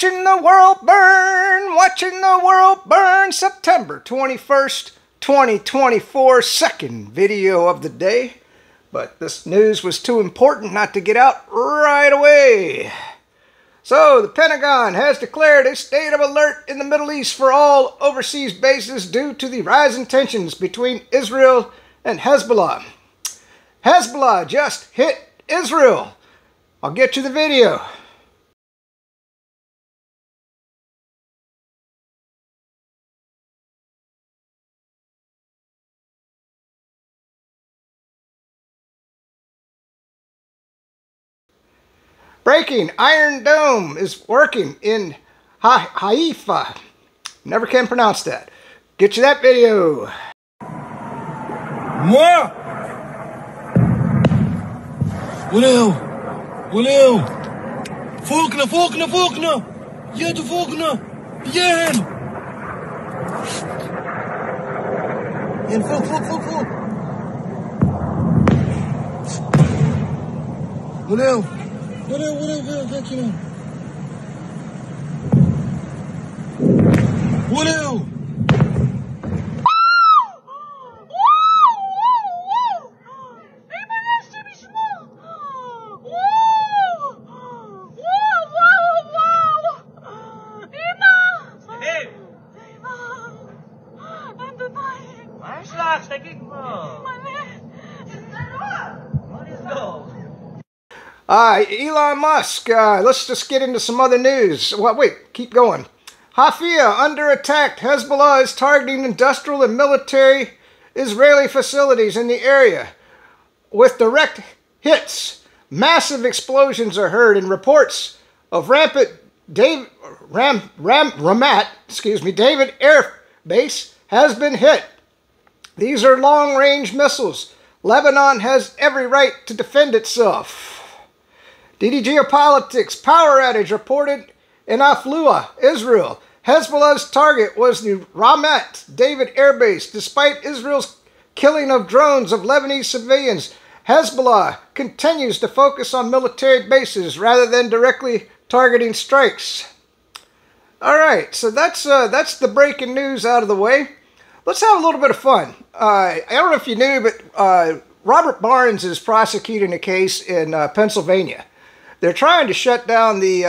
Watching the world burn, September 21st, 2024, second video of the day. But this news was too important not to get out right away. So, the Pentagon has declared a state of alert in the Middle East for all overseas bases due to the rising tensions between Israel and Hezbollah. Hezbollah just hit Israel. I'll get you the video. Breaking, Iron Dome is working in Haifa. Never can pronounce that. Get you that video. Moi! Walew! Walew! Fokna, fokna, fokna! Yedu fokna! Yen! Yen, fok, fok, fok, fok! Walew! What do? Elon Musk, let's just get into some other news. Well, wait, keep going. Afuia under attack. Hezbollah is targeting industrial and military Israeli facilities in the area with direct hits. Massive explosions are heard and reports of Ramat Air Base has been hit. These are long-range missiles. Lebanon has every right to defend itself. DD Geopolitics, power outage reported in Afuia, Israel. Hezbollah's target was the Ramat David Air Base. Despite Israel's killing of drones of Lebanese civilians, Hezbollah continues to focus on military bases rather than directly targeting strikes. All right, so that's the breaking news out of the way. Let's have a little bit of fun. I don't know if you knew, but Robert Barnes is prosecuting a case in Pennsylvania. They're trying to shut down the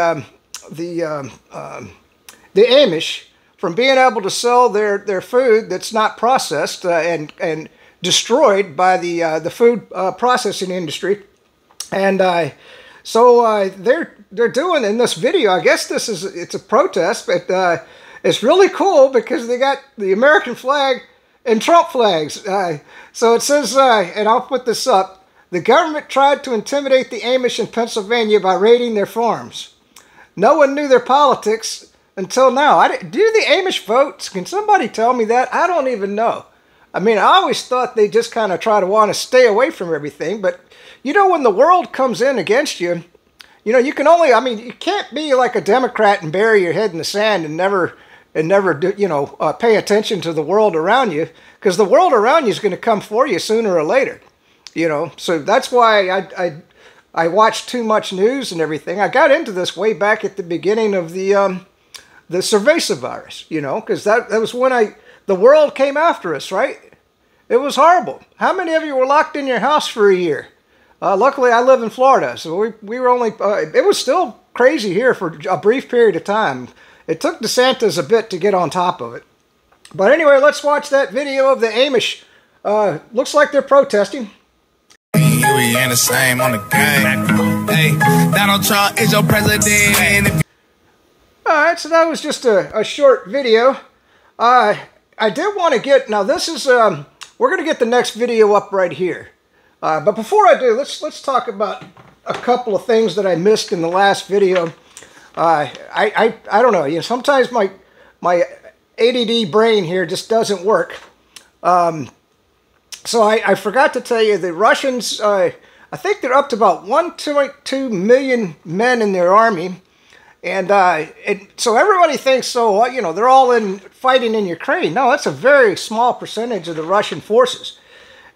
Amish from being able to sell their food that's not processed and destroyed by the food processing industry, and so they're doing in this video. I guess it's a protest, but it's really cool because they got the American flag and Trump flags. So it says, and I'll put this up. The government tried to intimidate the Amish in Pennsylvania by raiding their farms. No one knew their politics until now. Do the Amish vote? Can somebody tell me that? I don't even know. I mean, I always thought they just kind of try to want to stay away from everything. But, you know, when the world comes in against you, you know, you can only, I mean, you can't be like a Democrat and bury your head in the sand and never do, you know, pay attention to the world around you. Because the world around you is going to come for you sooner or later. You know, so that's why I watch too much news and everything. I got into this way back at the beginning of the Cerveza virus, you know, because that was when the world came after us, right? It was horrible. How many of you were locked in your house for a year? Luckily, I live in Florida, so we were only, it was still crazy here for a brief period of time. It took DeSantis a bit to get on top of it. But anyway, let's watch that video of the Amish. Looks like they're protesting. We ain't the same on the game. Hey, Donald Trump is your president. Alright, so that was just a short video. I did want to get, now this is, we're going to get the next video up right here. But before I do, let's talk about a couple of things that I missed in the last video. I don't know, you know, sometimes my ADD brain here just doesn't work. So I forgot to tell you, the Russians, I think they're up to about 1.2 million men in their army. And so everybody thinks, so, you know, they're all fighting in Ukraine. No, that's a very small percentage of the Russian forces.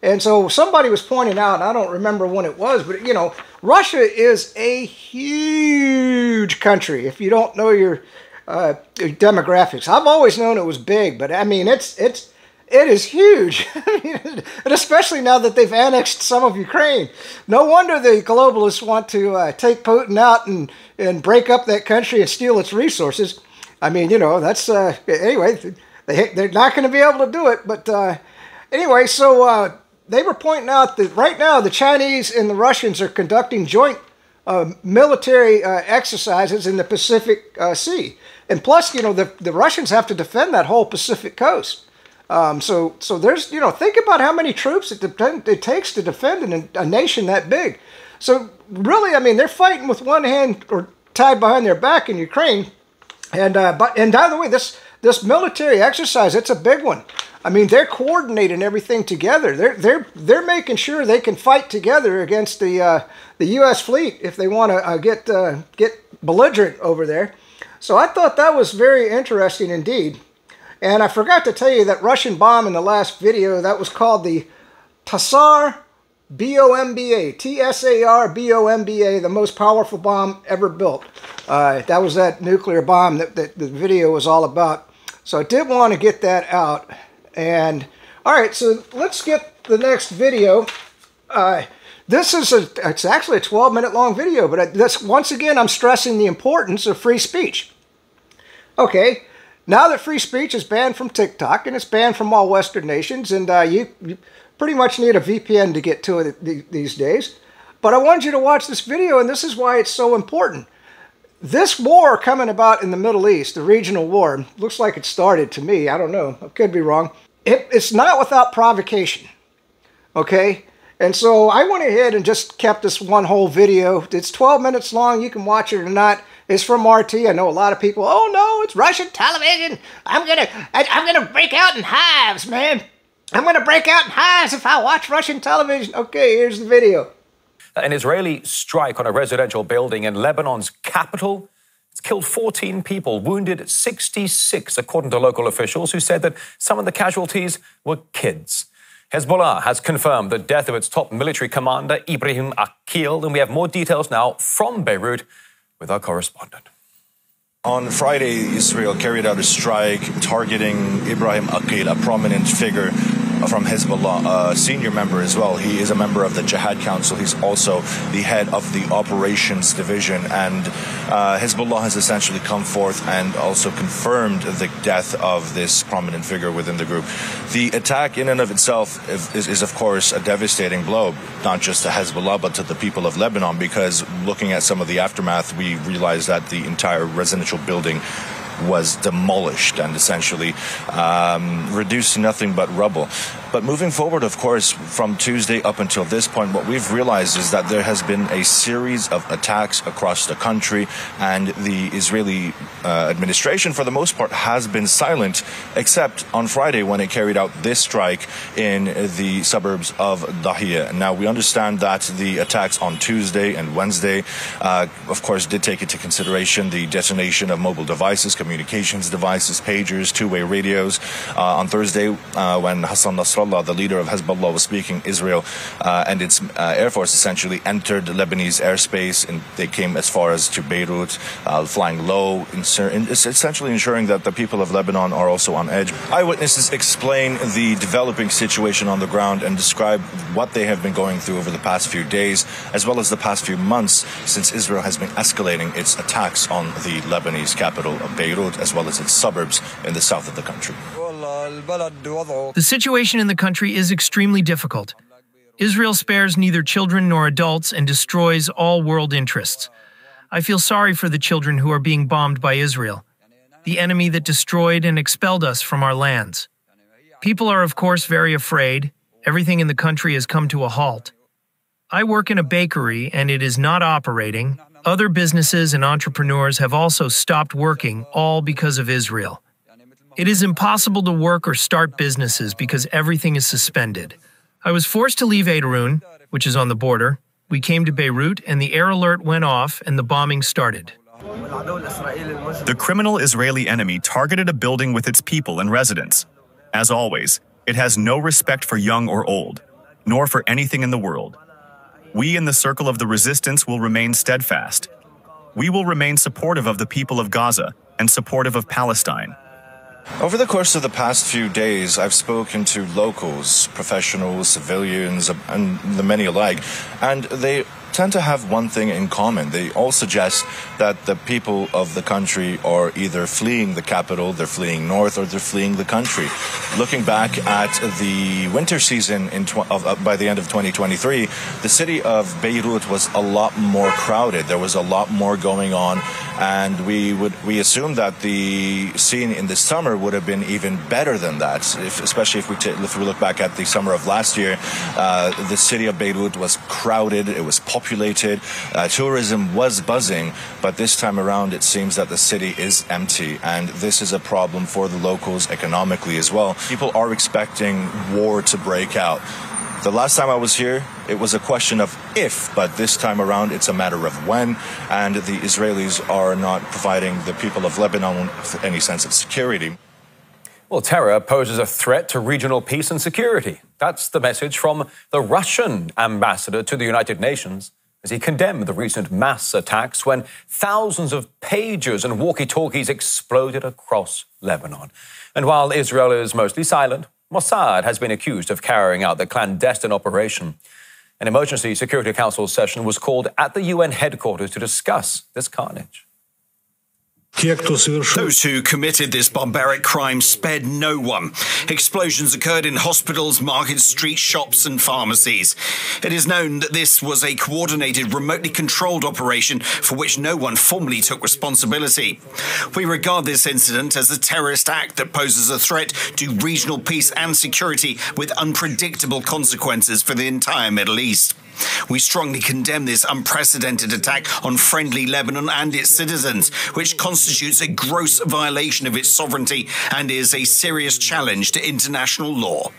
And so somebody was pointing out, and I don't remember when it was, but, you know, Russia is a huge country if you don't know your demographics. I've always known it was big, but, I mean, it is huge, I mean, and especially now that they've annexed some of Ukraine. No wonder the globalists want to take Putin out and break up that country and steal its resources. I mean, you know, that's, anyway, they're not going to be able to do it, but anyway, so they were pointing out that right now the Chinese and the Russians are conducting joint military exercises in the Pacific Sea. And plus, you know, the Russians have to defend that whole Pacific coast. So there's, you know, think about how many troops it takes to defend a nation that big. So really, I mean, they're fighting with one hand or tied behind their back in Ukraine. And and by the way, this military exercise, it's a big one. I mean, they're coordinating everything together. They're making sure they can fight together against the U.S. fleet if they want to get belligerent over there. So I thought that was very interesting indeed. And I forgot to tell you that Russian bomb in the last video, that was called the Tsar Bomba, T-S-A-R-B-O-M-B-A, the most powerful bomb ever built. That was that nuclear bomb that the video was all about. So I did want to get that out. And, all right, so let's get the next video. This is it's actually a 12-minute long video, but this, once again, I'm stressing the importance of free speech. Okay. Now that free speech is banned from TikTok, and it's banned from all Western nations, and you pretty much need a VPN to get to it these days. But I wanted you to watch this video, and this is why it's so important. This war coming about in the Middle East, the regional war, looks like it started to me. I don't know. I could be wrong. It's not without provocation, okay? And so I went ahead and just kept this one whole video. It's 12 minutes long. You can watch it or not. It's from RT. I know a lot of people, oh no, it's Russian television. I'm gonna break out in hives, man. I'm gonna break out in hives if I watch Russian television. Okay, here's the video. An Israeli strike on a residential building in Lebanon's capital. It's killed 14 people, wounded 66, according to local officials who said that some of the casualties were kids. Hezbollah has confirmed the death of its top military commander, Ibrahim Aqil, and we have more details now from Beirut with our correspondent. On Friday, Israel carried out a strike targeting Ibrahim Aqil, a prominent figure from Hezbollah, a senior member as well. He is a member of the Jihad Council. He's also the head of the operations division. And Hezbollah has essentially come forth and also confirmed the death of this prominent figure within the group. The attack in and of itself is of course, a devastating blow, not just to Hezbollah, but to the people of Lebanon, because looking at some of the aftermath, we realize that the entire residential building was demolished and essentially reduced to nothing but rubble. But moving forward, of course, from Tuesday up until this point, what we've realized is that there has been a series of attacks across the country, and the Israeli administration, for the most part, has been silent, except on Friday when it carried out this strike in the suburbs of Dahiya. Now, we understand that the attacks on Tuesday and Wednesday, of course, did take into consideration the detonation of mobile devices, communications devices, pagers, two-way radios. On Thursday, when Hassan Nasrallah, the leader of Hezbollah, was speaking, Israel and its air force essentially entered Lebanese airspace, and they came as far as to Beirut, flying low, essentially ensuring that the people of Lebanon are also on edge. Eyewitnesses explain the developing situation on the ground and describe what they have been going through over the past few days, as well as the past few months, since Israel has been escalating its attacks on the Lebanese capital of Beirut, as well as its suburbs in the south of the country. The situation in the country is extremely difficult. Israel spares neither children nor adults and destroys all world interests. I feel sorry for the children who are being bombed by Israel, the enemy that destroyed and expelled us from our lands. People are, of course, very afraid. Everything in the country has come to a halt. I work in a bakery and it is not operating. Other businesses and entrepreneurs have also stopped working, all because of Israel. It is impossible to work or start businesses because everything is suspended. I was forced to leave Aterun, which is on the border. We came to Beirut and the air alert went off and the bombing started. The criminal Israeli enemy targeted a building with its people and residents. As always, it has no respect for young or old. nor for anything in the world. We in the circle of the resistance will remain steadfast. We will remain supportive of the people of Gaza and supportive of Palestine. Over the course of the past few days, I've spoken to locals, professionals, civilians, and the many alike, and they tend to have one thing in common. They all suggest that the people of the country are either fleeing the capital, they're fleeing north, or they're fleeing the country. Looking back at the winter season by the end of 2023, the city of Beirut was a lot more crowded. There was a lot more going on, and we assumed that the scene in the summer would have been even better than that, especially if we look back at the summer of last year. The city of Beirut was crowded, it was populated, tourism was buzzing, but this time around it seems that the city is empty, and this is a problem for the locals economically as well. People are expecting war to break out. The last time I was here, it was a question of if, but this time around it's a matter of when, and the Israelis are not providing the people of Lebanon with any sense of security. Well, terror poses a threat to regional peace and security. That's the message from the Russian ambassador to the United Nations as he condemned the recent mass attacks when thousands of pagers and walkie-talkies exploded across Lebanon. And while Israel is mostly silent, Mossad has been accused of carrying out the clandestine operation. An emergency Security Council session was called at the UN headquarters to discuss this carnage. Those who committed this barbaric crime spared no one. Explosions occurred in hospitals, markets, street shops and pharmacies. It is known that this was a coordinated, remotely controlled operation for which no one formally took responsibility. We regard this incident as a terrorist act that poses a threat to regional peace and security with unpredictable consequences for the entire Middle East. We strongly condemn this unprecedented attack on friendly Lebanon and its citizens, which constitutes a gross violation of its sovereignty and is a serious challenge to international law.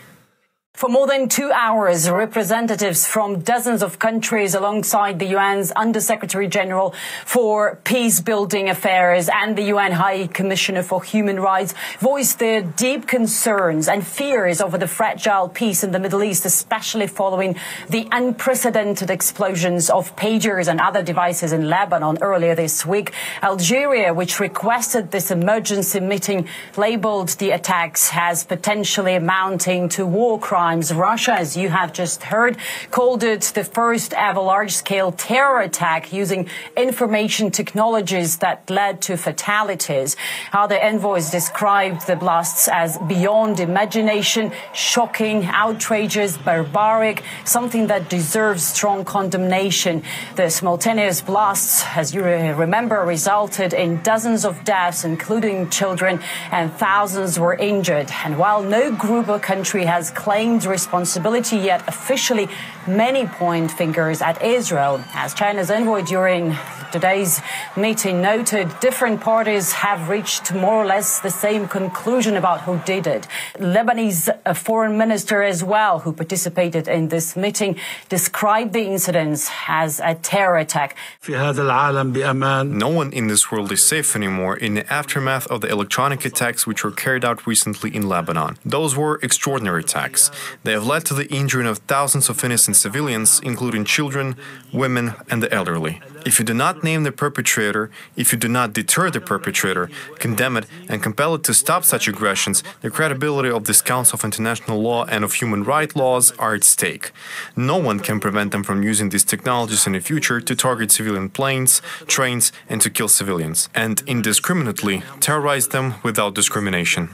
For more than 2 hours, representatives from dozens of countries alongside the UN's Undersecretary General for Peacebuilding Affairs and the UN High Commissioner for Human Rights voiced their deep concerns and fears over the fragile peace in the Middle East, especially following the unprecedented explosions of pagers and other devices in Lebanon earlier this week. Algeria, which requested this emergency meeting, labeled the attacks as potentially amounting to war crimes. Russia, as you have just heard, called it the first ever large-scale terror attack using information technologies that led to fatalities. Other envoys described the blasts as beyond imagination, shocking, outrageous, barbaric, something that deserves strong condemnation. The simultaneous blasts, as you remember, resulted in dozens of deaths, including children, and thousands were injured. And while no group or country has claimed responsibility yet officially, many point fingers at Israel. As China's envoy during today's meeting noted, different parties have reached more or less the same conclusion about who did it. Lebanese foreign minister as well, who participated in this meeting, described the incidents as a terror attack. No one in this world is safe anymore in the aftermath of the electronic attacks which were carried out recently in Lebanon. Those were extraordinary attacks. They have led to the injury of thousands of innocent civilians, including children, women, and the elderly. If you do not name the perpetrator, if you do not deter the perpetrator, condemn it, and compel it to stop such aggressions, the credibility of this Council of International Law and of human rights laws are at stake. No one can prevent them from using these technologies in the future to target civilian planes, trains, and to kill civilians, and indiscriminately terrorize them without discrimination.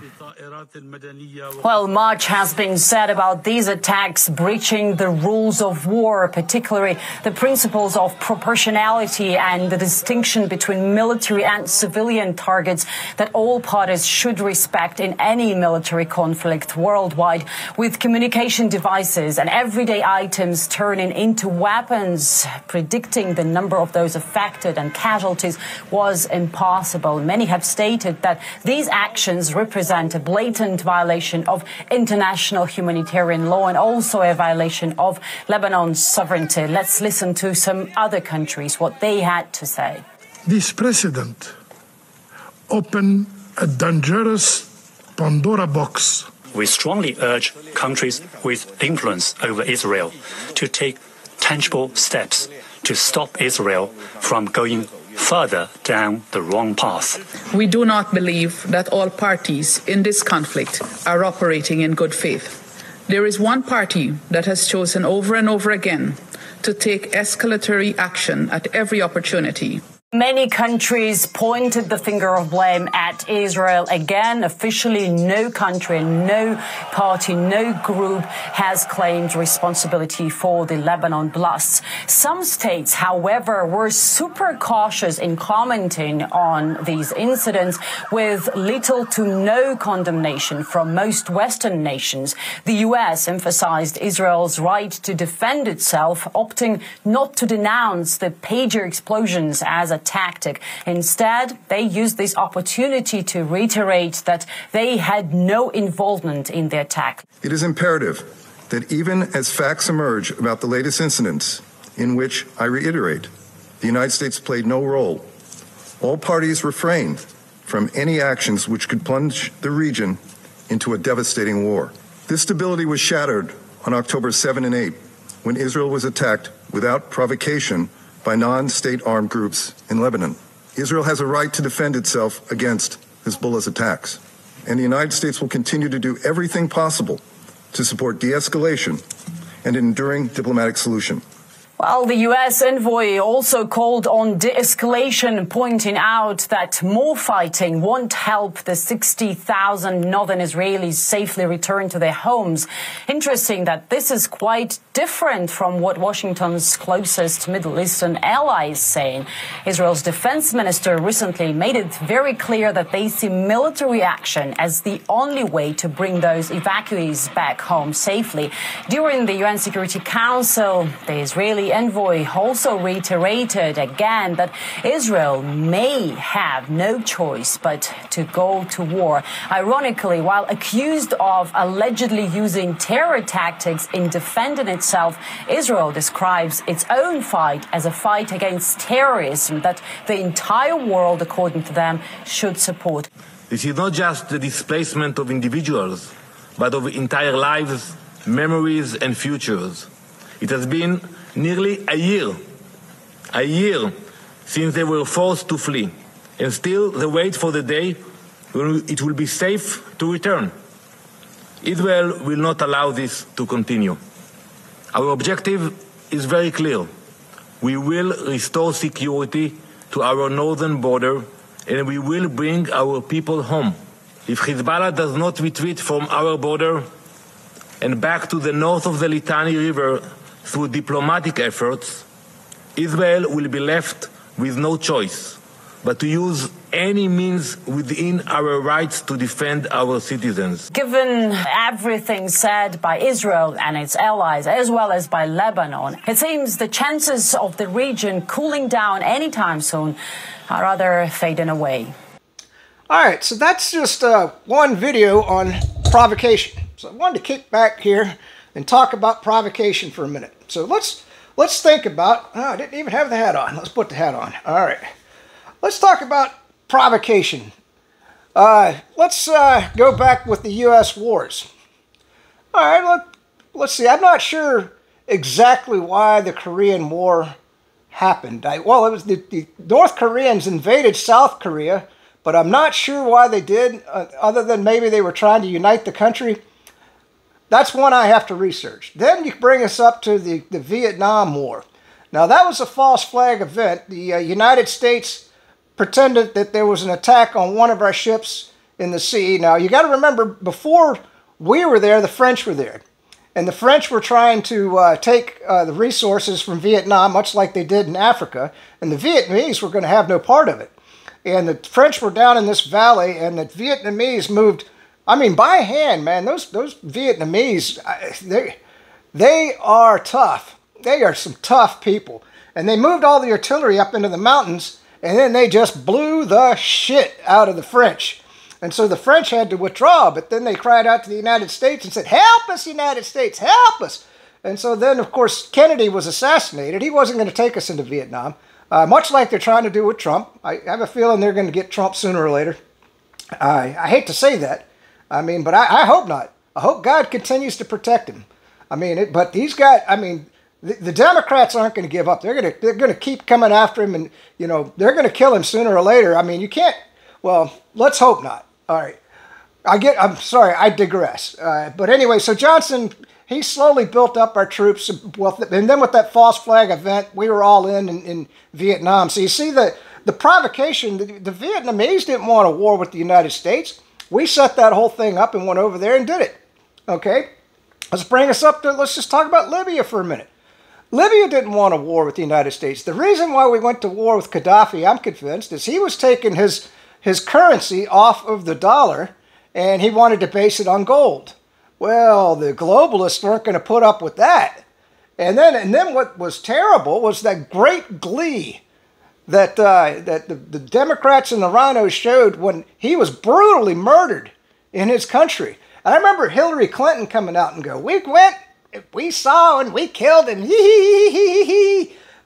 Well, much has been said about these attacks breaching the rules of war, particularly the principles of proportionality and the distinction between military and civilian targets that all parties should respect in any military conflict worldwide. With communication devices and everyday items turning into weapons, predicting the number of those affected and casualties was impossible. Many have stated that these actions represent a blatant violation of international humanitarian law and also a violation of Lebanon's sovereignty. Let's listen to some other countries, what they had to say. This precedent opened a dangerous Pandora box we strongly urge countries with influence over Israel to take tangible steps to stop Israel from going further down the wrong path. We do not believe that all parties in this conflict are operating in good faith. There is one party that has chosen over and over again to take escalatory action at every opportunity. Many countries pointed the finger of blame at Israel again. Officially, no country, no party, no group has claimed responsibility for the Lebanon blasts. Some states, however, were super cautious in commenting on these incidents, with little to no condemnation from most Western nations. The U.S. emphasized Israel's right to defend itself, opting not to denounce the pager explosions as a tactic. Instead, they used this opportunity to reiterate that they had no involvement in the attack. It is imperative that even as facts emerge about the latest incidents, in which, I reiterate, the United States played no role, all parties refrain from any actions which could plunge the region into a devastating war. This stability was shattered on October 7 and 8, when Israel was attacked without provocation by non-state armed groups in Lebanon. Israel has a right to defend itself against Hezbollah's attacks, and the United States will continue to do everything possible to support de-escalation and an enduring diplomatic solution. Well, the U.S. envoy also called on de-escalation, pointing out that more fighting won't help the 60,000 northern Israelis safely return to their homes. Interesting that this is quite different from what Washington's closest Middle Eastern ally is saying. Israel's defense minister recently made it very clear that they see military action as the only way to bring those evacuees back home safely. During the UN Security Council, the Israeli envoy also reiterated again that Israel may have no choice but to go to war. Ironically, while accused of allegedly using terror tactics in defending itself, Israel describes its own fight as a fight against terrorism that the entire world, according to them, should support. This is not just the displacement of individuals, but of entire lives, memories, and futures. It has been nearly a year since they were forced to flee, and still they wait for the day when it will be safe to return. Israel will not allow this to continue. Our objective is very clear. We will restore security to our northern border, and we will bring our people home. If Hezbollah does not retreat from our border and back to the north of the Litani River, through diplomatic efforts, Israel will be left with no choice but to use any means within our rights to defend our citizens. Given everything said by Israel and its allies, as well as by Lebanon, it seems the chances of the region cooling down anytime soon are rather fading away. All right, so that's just one video on provocation. So I wanted to kick back here and talk about provocation for a minute. So let's think about, oh, I didn't even have the hat on. Let's put the hat on. All right. Let's talk about provocation. Let's go back with the U.S. wars. All right, let's see. I'm not sure exactly why the Korean War happened. Well, it was the North Koreans invaded South Korea, but I'm not sure why they did, other than maybe they were trying to unite the country. That's one I have to research. Then you bring us up to the Vietnam War. Now, that was a false flag event. The United States pretended that there was an attack on one of our ships in the sea. Now, you got to remember, before we were there, the French were there. And the French were trying to take the resources from Vietnam, much like they did in Africa. And the Vietnamese were going to have no part of it. And the French were down in this valley, and the Vietnamese moved, I mean, by hand, man. Those Vietnamese, they are tough. They are some tough people. And they moved all the artillery up into the mountains, and then they just blew the shit out of the French. And so the French had to withdraw, but then they cried out to the United States and said, "Help us, United States, help us." And so then, of course, Kennedy was assassinated. He wasn't going to take us into Vietnam, much like they're trying to do with Trump. I have a feeling they're going to get Trump sooner or later. I hate to say that. I mean, but I hope not. I hope God continues to protect him. I mean, but these guys, I mean, the Democrats aren't going to give up. They're going to keep coming after him, and you know they're going to kill him sooner or later. I mean, you can't. Well, let's hope not. All right. I'm sorry, I digress. But anyway, so Johnson, he slowly built up our troops. Well, and then with that false flag event, we were all in Vietnam. So you see the provocation, the Vietnamese didn't want a war with the United States. We set that whole thing up and went over there and did it. Okay? Let's bring us up to, let's just talk about Libya for a minute. Libya didn't want a war with the United States. The reason why we went to war with Gaddafi, I'm convinced, is he was taking his currency off of the dollar, and he wanted to base it on gold. Well, the globalists weren't going to put up with that. And then what was terrible was that great glee that the Democrats and the RINOs showed when he was brutally murdered in his country. And I remember Hillary Clinton coming out and go, "We went, we saw, and we killed him."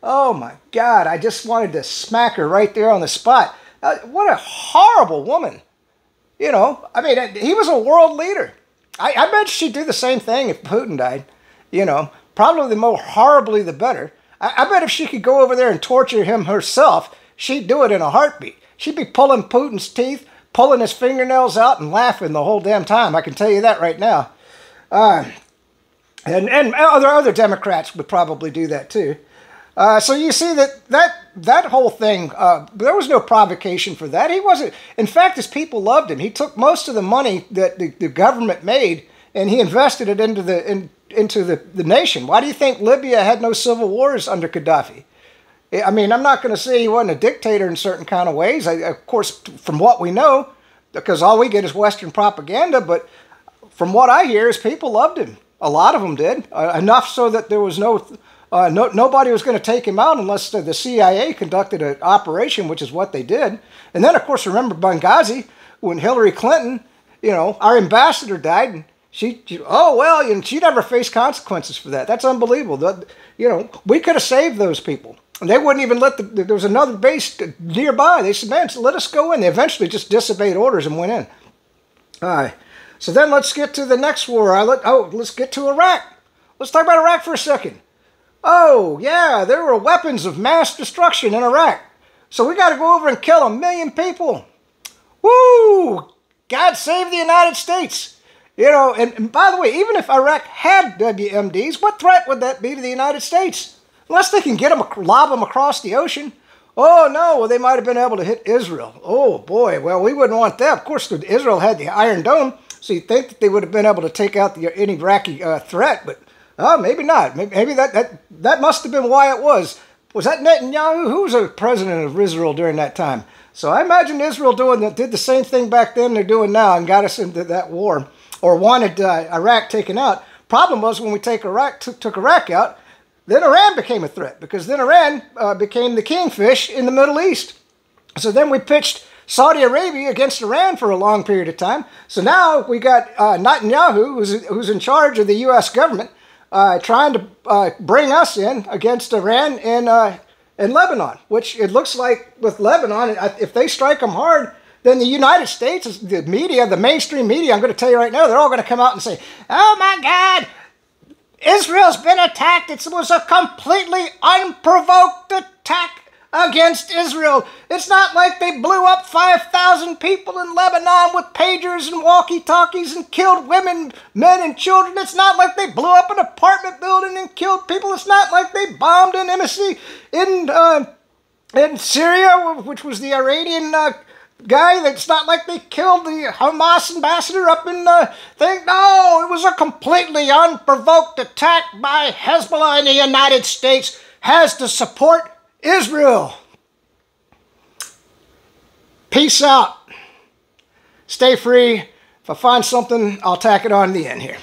Oh my God! I just wanted to smack her right there on the spot. What a horrible woman. You know, I mean, he was a world leader. I bet she'd do the same thing if Putin died. You know, probably the more horribly the better. I bet if she could go over there and torture him herself, she'd do it in a heartbeat. She'd be pulling Putin's teeth, pulling his fingernails out, and laughing the whole damn time. I can tell you that right now. And other Democrats would probably do that too. So you see that whole thing, there was no provocation for that. He wasn't, in fact, his people loved him. He took most of the money that the government made and he invested it into the nation. Why do you think Libya had no civil wars under Gaddafi? I mean, I'm not going to say he wasn't a dictator in certain kind of ways. Of course, from what we know, because all we get is Western propaganda, but from what I hear is people loved him. A lot of them did, enough so that there was nobody was going to take him out unless the CIA conducted an operation, which is what they did. And then, of course, remember Benghazi, when Hillary Clinton, you know, our ambassador died, and she oh, well, and she never faced consequences for that. That's unbelievable. You know, we could have saved those people. And they wouldn't even let there was another base nearby. They said, man, let us go in. They eventually just disobeyed orders and went in. All right. So then let's get to the next war. Let's get to Iraq. Let's talk about Iraq for a second. Oh, yeah, there were weapons of mass destruction in Iraq. So we got to go over and kill 1 million people. Woo! God save the United States. You know, and by the way, even if Iraq had WMDs, what threat would that be to the United States? Unless they can get them, lob them across the ocean. Oh, no, well, they might have been able to hit Israel. Oh, boy, well, we wouldn't want that. Of course, Israel had the Iron Dome, so you'd think that they would have been able to take out any Iraqi threat, but... Oh, maybe not. Maybe that must have been why it was. Was that Netanyahu? Who was the president of Israel during that time? So I imagine Israel did the same thing back then they're doing now and got us into that war, or wanted Iraq taken out. Problem was when we took Iraq out, then Iran became a threat because then Iran became the kingfish in the Middle East. So then we pitched Saudi Arabia against Iran for a long period of time. So now we got Netanyahu, who's in charge of the U.S. government, trying to bring us in against Iran and Lebanon, which it looks like with Lebanon, if they strike them hard, then the United States, the media, the mainstream media, I'm going to tell you right now, they're all going to come out and say, "Oh my God, Israel's been attacked. It was a completely unprovoked attack against Israel. It's not like they blew up 5,000 people in Lebanon with pagers and walkie-talkies and killed women, men, and children. It's not like they blew up an apartment building and killed people. It's not like they bombed an embassy in Syria, which was the Iranian guy. It's not like they killed the Hamas ambassador up in the thing. No, it was a completely unprovoked attack by Hezbollah, and the United States has to support Israel." Peace out. Stay free. If I find something, I'll tack it on the end here.